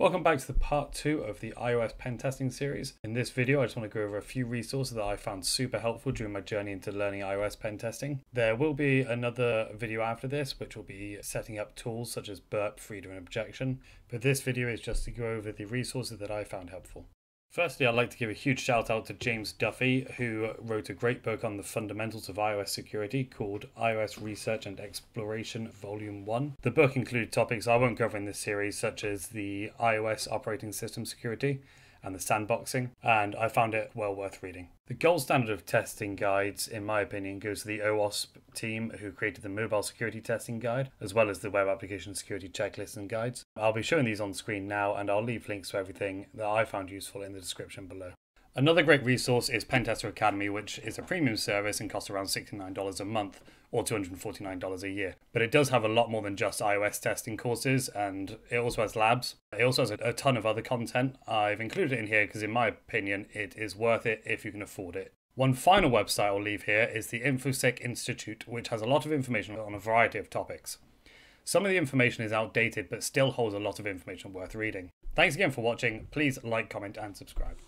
Welcome back to the part 2 of the iOS pen testing series. In this video, I just want to go over a few resources that I found super helpful during my journey into learning iOS pen testing. There will be another video after this, which will be setting up tools such as Burp, Frida, and Objection. But this video is just to go over the resources that I found helpful. Firstly, I'd like to give a huge shout out to James Duffy, who wrote a great book on the fundamentals of iOS security called iOS Research and Exploration Volume 1. The book included topics I won't cover in this series, such as the iOS operating system security and the sandboxing, and I found it well worth reading. The gold standard of testing guides, in my opinion, goes to the OWASP team who created the mobile security testing guide, as well as the web application security checklists and guides. I'll be showing these on screen now, and I'll leave links to everything that I found useful in the description below. Another great resource is Pentester Academy, which is a premium service and costs around $69 a month or $249 a year. But it does have a lot more than just iOS testing courses, and it also has labs. It also has a ton of other content. I've included it in here because in my opinion, it is worth it if you can afford it. One final website I'll leave here is the InfoSec Institute, which has a lot of information on a variety of topics. Some of the information is outdated, but still holds a lot of information worth reading. Thanks again for watching. Please like, comment, and subscribe.